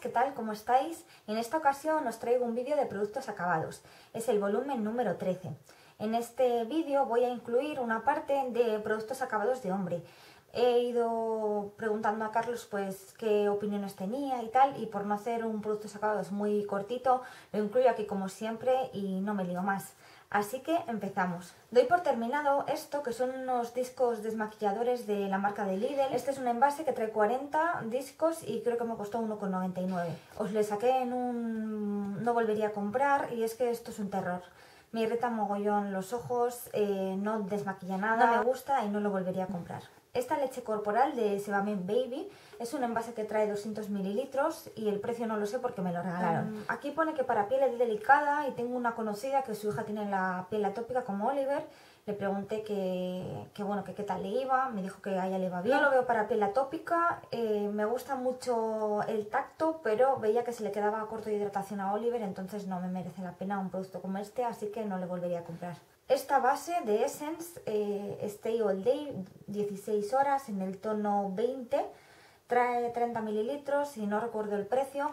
¿qué tal? ¿Cómo estáis? En esta ocasión os traigo un vídeo de productos acabados, es el volumen número 13. En este vídeo voy a incluir una parte de productos acabados de hombre. He ido preguntando a Carlos pues qué opiniones tenía y tal, y por no hacer un productos acabados muy cortito, lo incluyo aquí como siempre y no me lío más. Así que empezamos. Doy por terminado esto, que son unos discos desmaquilladores de la marca de Lidl. Este es un envase que trae 40 discos y creo que me costó 1,99. Os le saqué en un... no volvería a comprar, y es que esto es un terror. Me irrita mogollón los ojos, no desmaquilla nada, no me gusta y no lo volvería a comprar. Esta leche corporal de Sebamin Baby es un envase que trae 200 mililitros y el precio no lo sé porque me lo regalaron. Aquí pone que para piel delicada, y tengo una conocida que su hija tiene la piel atópica como Oliver. Le pregunté que qué tal le iba, me dijo que a ella le iba bien. No lo veo para piel atópica, me gusta mucho el tacto, pero veía que se le quedaba corto de hidratación a Oliver, entonces no me merece la pena un producto como este, así que no le volvería a comprar. Esta base de Essence, Stay All Day, 16 horas, en el tono 20, trae 30 mililitros y no recuerdo el precio,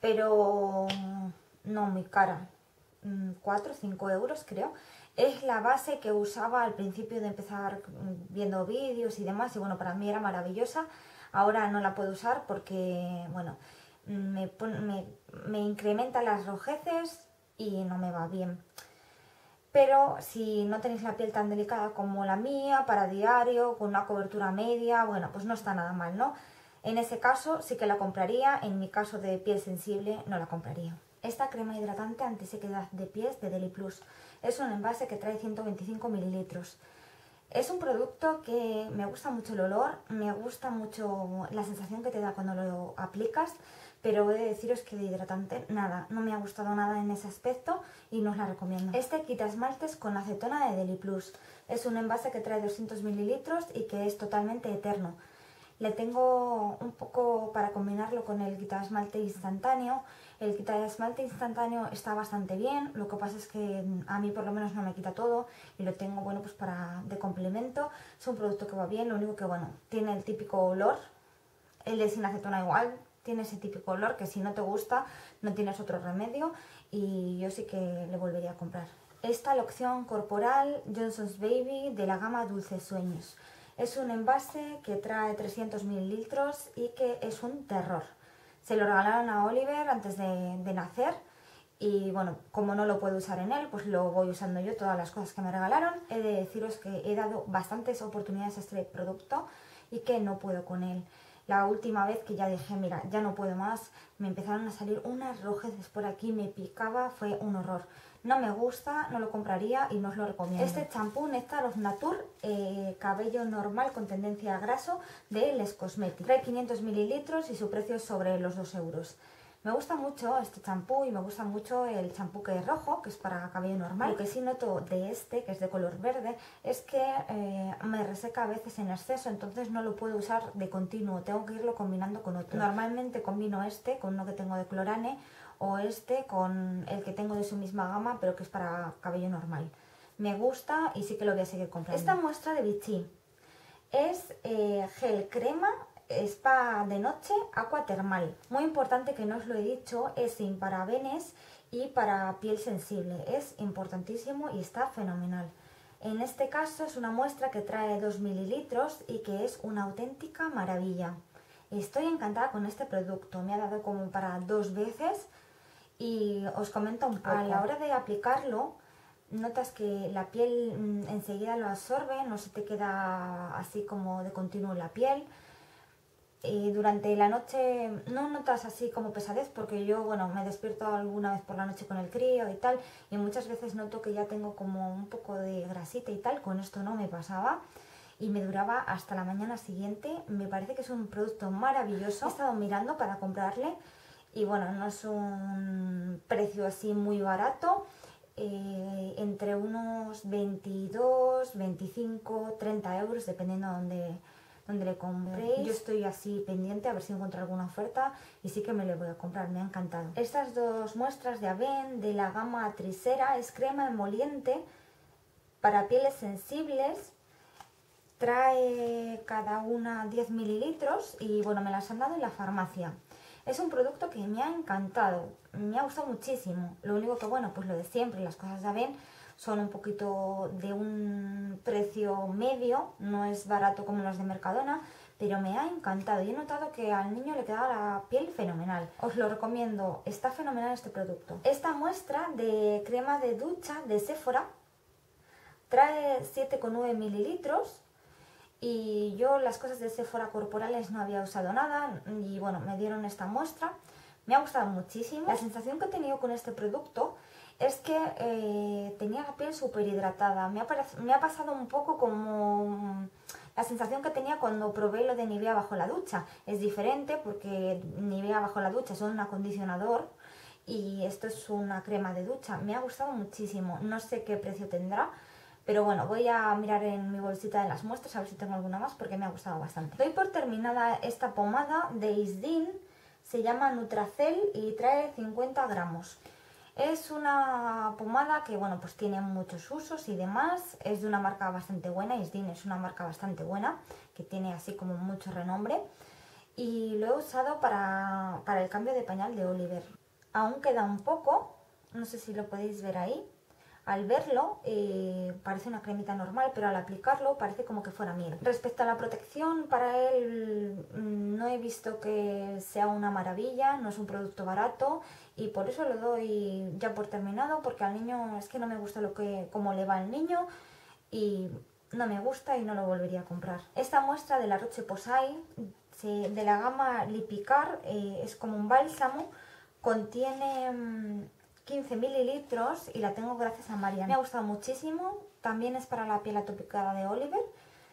pero no muy cara, 4 o 5 euros creo. Es la base que usaba al principio de empezar viendo vídeos y demás, y bueno, para mí era maravillosa. Ahora no la puedo usar porque, bueno, me incrementa las rojeces y no me va bien. Pero si no tenéis la piel tan delicada como la mía, para diario, con una cobertura media, bueno, pues no está nada mal, ¿no? En ese caso sí que la compraría, en mi caso de piel sensible no la compraría. Esta crema hidratante antisequedad de pies de Deliplus es un envase que trae 125 mililitros. Es un producto que me gusta mucho el olor, me gusta mucho la sensación que te da cuando lo aplicas, pero he de deciros que de hidratante nada, no me ha gustado nada en ese aspecto y no os la recomiendo. Este quita esmaltes con acetona de Deliplus es un envase que trae 200 mililitros y que es totalmente eterno. Le tengo un poco para combinarlo con el quita esmalte instantáneo. El quita esmalte instantáneo está bastante bien, lo que pasa es que a mí por lo menos no me quita todo y lo tengo, bueno, pues para de complemento. Es un producto que va bien, lo único que, bueno, tiene el típico olor. El de sin acetona igual tiene ese típico olor que si no te gusta no tienes otro remedio, y yo sí que le volvería a comprar. Esta loción corporal Johnson's Baby de la gama Dulces Sueños. Es un envase que trae 300 mililitros y que es un terror. Se lo regalaron a Oliver antes de nacer y, bueno, como no lo puedo usar en él, pues lo voy usando yo, todas las cosas que me regalaron. He de deciros que he dado bastantes oportunidades a este producto y que no puedo con él. La última vez que ya dije, mira, ya no puedo más, me empezaron a salir unas rojeces por aquí, me picaba, fue un horror. No me gusta, no lo compraría y no os lo recomiendo. Este champú Nectar of Nature, cabello normal con tendencia a graso, de Les Cosmetics. Trae 500 mililitros y su precio es sobre los 2 euros. Me gusta mucho este champú y me gusta mucho el champú que es rojo, que es para cabello normal. Lo que sí noto de este, que es de color verde, es que me reseca a veces en exceso, entonces no lo puedo usar de continuo, tengo que irlo combinando con otro. Normalmente combino este con uno que tengo de Clorane, o este con el que tengo de su misma gama, pero que es para cabello normal. Me gusta y sí que lo voy a seguir comprando. Esta muestra de Vichy es gel crema, spa de noche, agua termal. Muy importante, que no os lo he dicho, es sin parabenes y para piel sensible. Es importantísimo y está fenomenal. En este caso es una muestra que trae 2 mililitros y que es una auténtica maravilla. Estoy encantada con este producto, me ha dado como para 2 veces. Y os comento un poco. A la hora de aplicarlo, notas que la piel enseguida lo absorbe, no se te queda así como de continuo la piel. Y durante la noche no notas así como pesadez, porque yo, bueno, me despierto alguna vez por la noche con el crío y tal, y muchas veces noto que ya tengo como un poco de grasita y tal. Con esto no me pasaba y me duraba hasta la mañana siguiente. Me parece que es un producto maravilloso. He estado mirando para comprarle. Y bueno, no es un precio así muy barato, entre unos 22, 25, 30 euros, dependiendo de dónde le compréis. Yo estoy así pendiente a ver si encuentro alguna oferta y sí que me lo voy a comprar, me ha encantado. Estas 2 muestras de Avène de la gama Trisera es crema emoliente para pieles sensibles. Trae cada una 10 mililitros y, bueno, me las han dado en la farmacia. Es un producto que me ha encantado, me ha gustado muchísimo. Lo único que, bueno, pues lo de siempre, las cosas de Avène son un poquito de un precio medio, no es barato como los de Mercadona, pero me ha encantado y he notado que al niño le quedaba la piel fenomenal. Os lo recomiendo, está fenomenal este producto. Esta muestra de crema de ducha de Sephora trae 7,9 mililitros y yo las cosas de Sephora corporales no había usado nada y bueno, me dieron esta muestra. Me ha gustado muchísimo. La sensación que he tenido con este producto es que tenía la piel súper hidratada. Me ha pasado un poco como la sensación que tenía cuando probé lo de Nivea bajo la ducha. Es diferente porque Nivea bajo la ducha es un acondicionador y esto es una crema de ducha. Me ha gustado muchísimo. No sé qué precio tendrá, pero bueno, voy a mirar en mi bolsita de las muestras a ver si tengo alguna más porque me ha gustado bastante. Doy por terminada esta pomada de Isdin. Se llama Nutracel y trae 50 gramos. Es una pomada que, bueno, pues tiene muchos usos y demás. Es de una marca bastante buena, Isdin es una marca bastante buena, que tiene así como mucho renombre. Y lo he usado para el cambio de pañal de Oliver. Aún queda un poco, no sé si lo podéis ver ahí. Al verlo parece una cremita normal, pero al aplicarlo parece como que fuera miel. Respecto a la protección, para él no he visto que sea una maravilla, no es un producto barato y por eso lo doy ya por terminado, porque al niño es que no me gusta cómo le va al niño y no me gusta y no lo volvería a comprar. Esta muestra de La Roche Posay, de la gama Lipikar, es como un bálsamo, contiene 15 mililitros y la tengo gracias a Mariana. Me ha gustado muchísimo, también es para la piel atopicada de Oliver.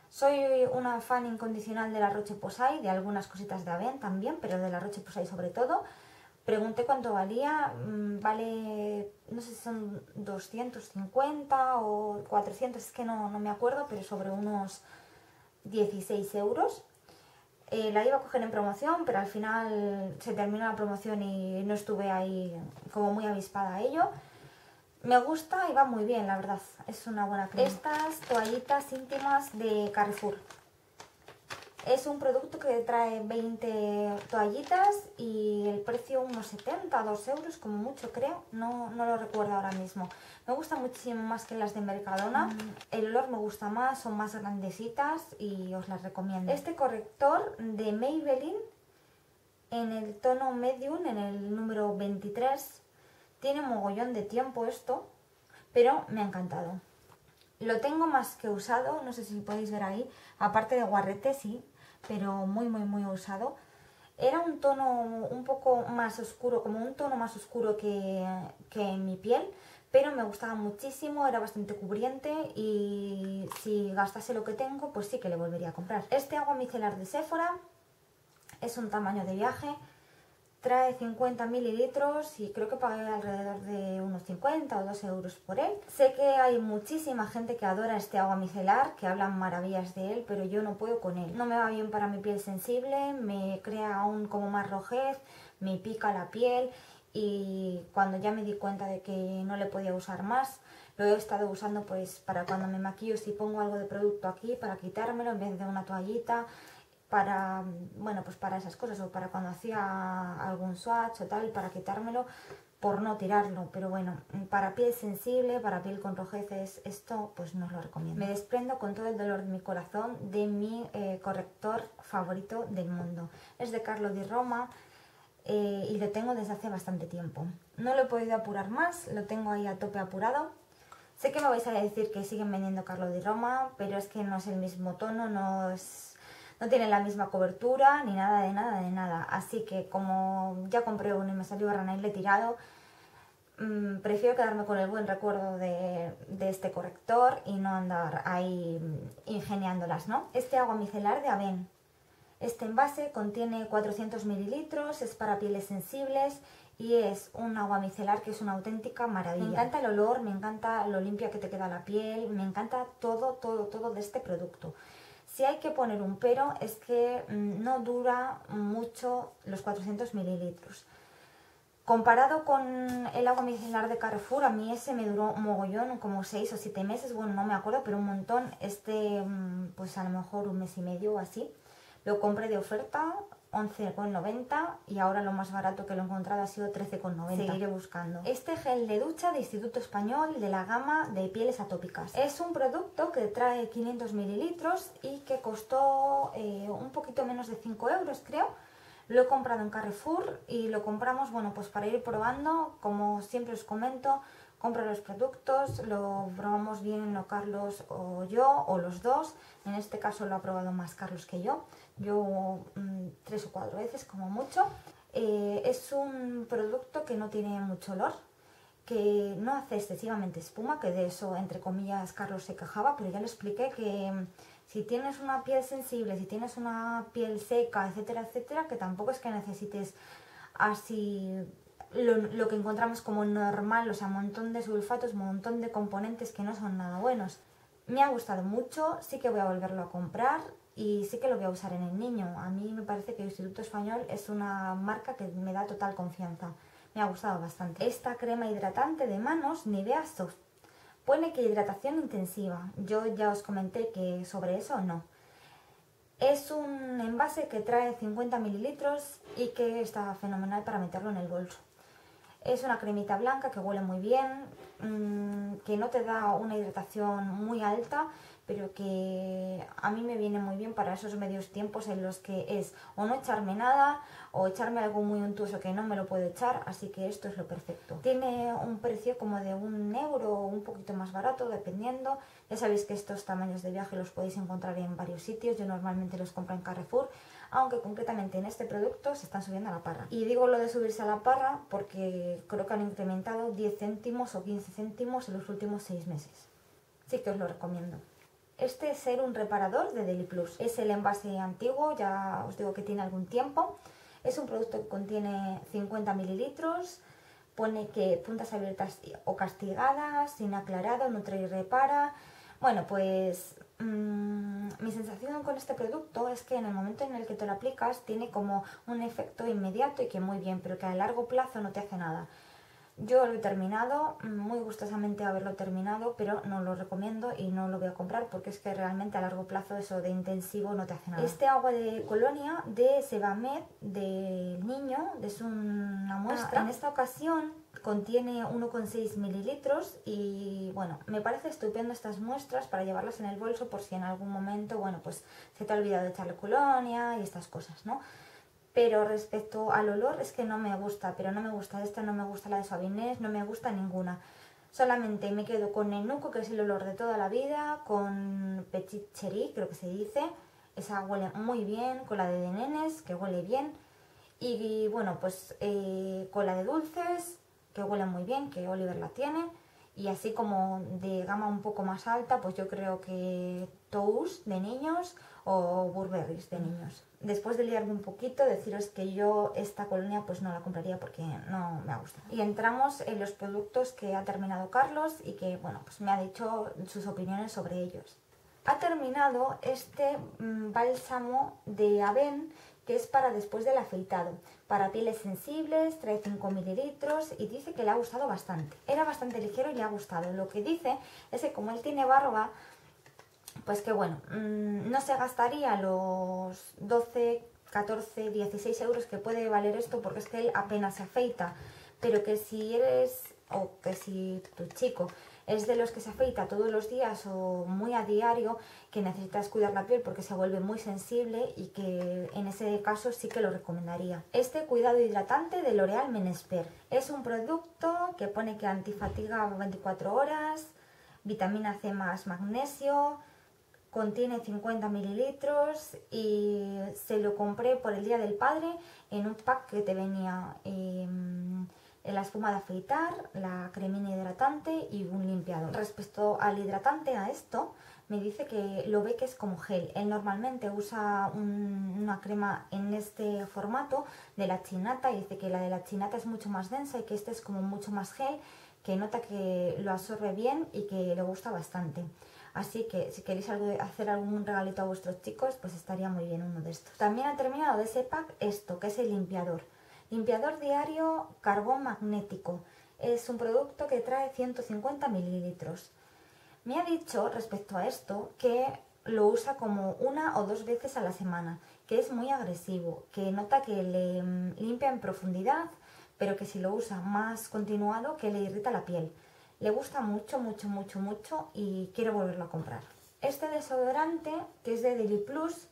Soy una fan incondicional de La Roche Posay, de algunas cositas de Avène también, pero de La Roche Posay sobre todo. Pregunté cuánto valía, vale, no sé si son 250 o 400, es que no me acuerdo, pero sobre unos 16 euros. La iba a coger en promoción, pero al final se terminó la promoción y no estuve ahí como muy avispada a ello. Me gusta y va muy bien, la verdad. Es una buena crema. Estas toallitas íntimas de Carrefour. Es un producto que trae 20 toallitas y el precio unos 70, 2 euros como mucho creo. No lo recuerdo ahora mismo. Me gusta muchísimo más que las de Mercadona. El olor me gusta más, son más grandecitas y os las recomiendo. Este corrector de Maybelline en el tono medium, en el número 23. Tiene un mogollón de tiempo esto, pero me ha encantado. Lo tengo más que usado, no sé si podéis ver ahí, aparte de guarrete sí, pero muy usado. Era un tono un poco más oscuro, como un tono más oscuro que mi piel, pero me gustaba muchísimo, era bastante cubriente y si gastase lo que tengo, pues sí que le volvería a comprar. Este agua micelar de Sephora es un tamaño de viaje, trae 50 mililitros y creo que pagué alrededor de unos 50 o 2 euros por él. Sé que hay muchísima gente que adora este agua micelar, que hablan maravillas de él, pero yo no puedo con él. No me va bien para mi piel sensible, me crea aún como más rojez, me pica la piel y cuando ya me di cuenta de que no le podía usar más, lo he estado usando pues para cuando me maquillo, si pongo algo de producto aquí para quitármelo en vez de una toallita, para, bueno, pues para esas cosas, o para cuando hacía algún swatch o tal, para quitármelo, por no tirarlo. Pero bueno, para piel sensible, para piel con rojeces, esto pues no os lo recomiendo. Me desprendo con todo el dolor de mi corazón de mi corrector favorito del mundo. Es de Carlo di Roma y lo tengo desde hace bastante tiempo. No lo he podido apurar más, lo tengo ahí a tope apurado. Sé que me vais a decir que siguen vendiendo Carlo di Roma, pero es que no es el mismo tono, no tienen la misma cobertura, ni nada de nada de nada. Así que como ya compré uno y me salió rana y le he tirado, prefiero quedarme con el buen recuerdo de este corrector y no andar ahí ingeniándolas, ¿no? Este agua micelar de Avène. Este envase contiene 400 mililitros, es para pieles sensibles y es un agua micelar que es una auténtica maravilla. Me encanta el olor, me encanta lo limpia que te queda la piel, me encanta todo de este producto. Si hay que poner un pero es que no dura mucho los 400 mililitros. Comparado con el agua micelar de Carrefour, a mí ese me duró un mogollón, como 6 o 7 meses, bueno, no me acuerdo, pero un montón. Este, pues a lo mejor un mes y medio o así. Lo compré de oferta, 11,90 y ahora lo más barato que lo he encontrado ha sido 13,90. Seguiré buscando. Este gel de ducha de Instituto Español de la gama de pieles atópicas. Es un producto que trae 500 mililitros y que costó un poquito menos de 5 euros creo. Lo he comprado en Carrefour y lo compramos, bueno, pues para ir probando, como siempre os comento. Compro los productos, lo probamos bien o Carlos o yo, o los dos. En este caso lo ha probado más Carlos que yo. Yo 3 o 4 veces como mucho. Es un producto que no tiene mucho olor, que no hace excesivamente espuma, que de eso, entre comillas, Carlos se quejaba, pero ya le expliqué que si tienes una piel sensible, si tienes una piel seca, etcétera, etcétera, que tampoco es que necesites así... Lo que encontramos como normal, o sea, un montón de sulfatos, un montón de componentes que no son nada buenos. Me ha gustado mucho, sí que voy a volverlo a comprar y sí que lo voy a usar en el niño. A mí me parece que el Instituto Español es una marca que me da total confianza. Me ha gustado bastante. Esta crema hidratante de manos Nivea Soft. Pone que hidratación intensiva. Yo ya os comenté que sobre eso no. Es un envase que trae 50 mililitros y que está fenomenal para meterlo en el bolso. Es una cremita blanca que huele muy bien, que no te da una hidratación muy alta, pero que a mí me viene muy bien para esos medios tiempos en los que es o no echarme nada o echarme algo muy untuoso que no me lo puedo echar, así que esto es lo perfecto. Tiene un precio como de 1 euro o un poquito más barato, dependiendo. Ya sabéis que estos tamaños de viaje los podéis encontrar en varios sitios, yo normalmente los compro en Carrefour, aunque concretamente en este producto se están subiendo a la parra. Y digo lo de subirse a la parra porque creo que han incrementado 10 céntimos o 15 céntimos en los últimos 6 meses. Sí que os lo recomiendo. Este es un reparador de Deliplus. Es el envase antiguo, ya os digo que tiene algún tiempo. Es un producto que contiene 50 mililitros. Pone que puntas abiertas o castigadas, sin aclarado, nutre y repara. Bueno, pues mi sensación con este producto es que en el momento en el que te lo aplicas tiene como un efecto inmediato y que muy bien, pero que a largo plazo no te hace nada. Yo lo he terminado, muy gustosamente haberlo terminado, pero no lo recomiendo y no lo voy a comprar porque es que realmente a largo plazo eso de intensivo no te hace nada. Este agua de colonia de Sebamed del niño es una muestra. En esta ocasión contiene 1,6 mililitros y bueno, me parece estupendo estas muestras para llevarlas en el bolso por si en algún momento, bueno, pues se te ha olvidado echarle colonia y estas cosas, ¿no? Pero respecto al olor es que no me gusta, pero no me gusta esta, no me gusta la de Suavinés, no me gusta ninguna. Solamente me quedo con Nenuco, que es el olor de toda la vida, con Petit Chery, creo que se dice. Esa huele muy bien, con la de nenes, que huele bien. Y bueno, pues con la de dulces, que huele muy bien, que Oliver la tiene. Y así como de gama un poco más alta, pues yo creo que Tous de niños o Burberries de niños. Después de liarme un poquito, deciros que yo esta colonia pues no la compraría porque no me gusta. Y entramos en los productos que ha terminado Carlos y que, bueno, pues me ha dicho sus opiniones sobre ellos. Ha terminado este bálsamo de Avène, que es para después del afeitado, para pieles sensibles, trae 5 mililitros y dice que le ha gustado bastante. Era bastante ligero y le ha gustado. Lo que dice es que como él tiene barba, pues que bueno, no se gastaría los 12, 14, 16 euros que puede valer esto porque es que él apenas se afeita, pero que si eres, o que si tu chico es de los que se afeita todos los días o muy a diario, que necesitas cuidar la piel porque se vuelve muy sensible y que en ese caso sí que lo recomendaría. Este cuidado hidratante de L'Oréal Men Expert es un producto que pone que antifatiga 24 horas, vitamina C más magnesio, contiene 50 mililitros y se lo compré por el Día del Padre en un pack que te venía la espuma de afeitar, la cremina hidratante y un limpiador. Respecto al hidratante, a esto, me dice que lo ve que es como gel. Él normalmente usa una crema en este formato de la Chinata y dice que la de la Chinata es mucho más densa y que este es como mucho más gel, que nota que lo absorbe bien y que le gusta bastante. Así que si queréis hacer algún regalito a vuestros chicos, pues estaría muy bien uno de estos. También ha terminado de ese pack esto, que es el limpiador. Limpiador diario carbón magnético. Es un producto que trae 150 mililitros. Me ha dicho respecto a esto que lo usa como 1 o 2 veces a la semana, que es muy agresivo, que nota que le limpia en profundidad, pero que si lo usa más continuado, que le irrita la piel. Le gusta mucho, mucho, mucho, mucho y quiero volverlo a comprar. Este desodorante, que es de Deliplus,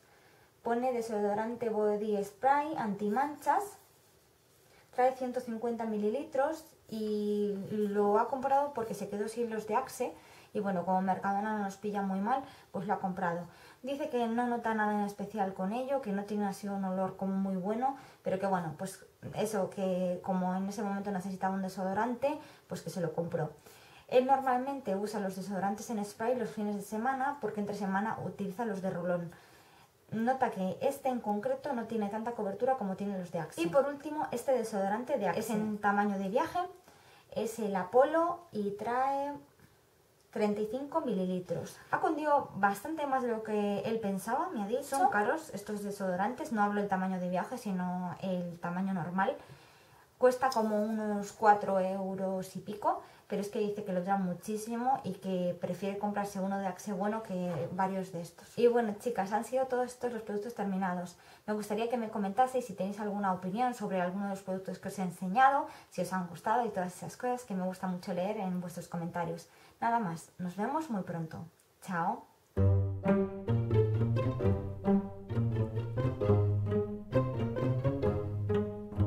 pone desodorante body spray antimanchas, trae 150 mililitros y lo ha comprado porque se quedó sin los de Axe. Y bueno, como Mercadona no nos pilla muy mal, pues lo ha comprado. Dice que no nota nada en especial con ello, que no tiene así un olor como muy bueno, pero que bueno, pues eso, que como en ese momento necesitaba un desodorante, pues que se lo compró. Él normalmente usa los desodorantes en spray los fines de semana, porque entre semana utiliza los de Rulón. Nota que este en concreto no tiene tanta cobertura como tienen los de Axe. Y por último, este desodorante de Axe es en tamaño de viaje, es el Apolo y trae 35 mililitros. Ha cundido bastante más de lo que él pensaba, me ha dicho. Son caros estos desodorantes, no hablo del tamaño de viaje, sino el tamaño normal. Cuesta como unos 4 euros y pico, pero es que dice que lo dan muchísimo y que prefiere comprarse uno de Axe bueno que varios de estos. Y bueno, chicas, han sido todos estos los productos terminados. Me gustaría que me comentaseis si tenéis alguna opinión sobre alguno de los productos que os he enseñado, si os han gustado y todas esas cosas que me gusta mucho leer en vuestros comentarios. Nada más, nos vemos muy pronto. Chao.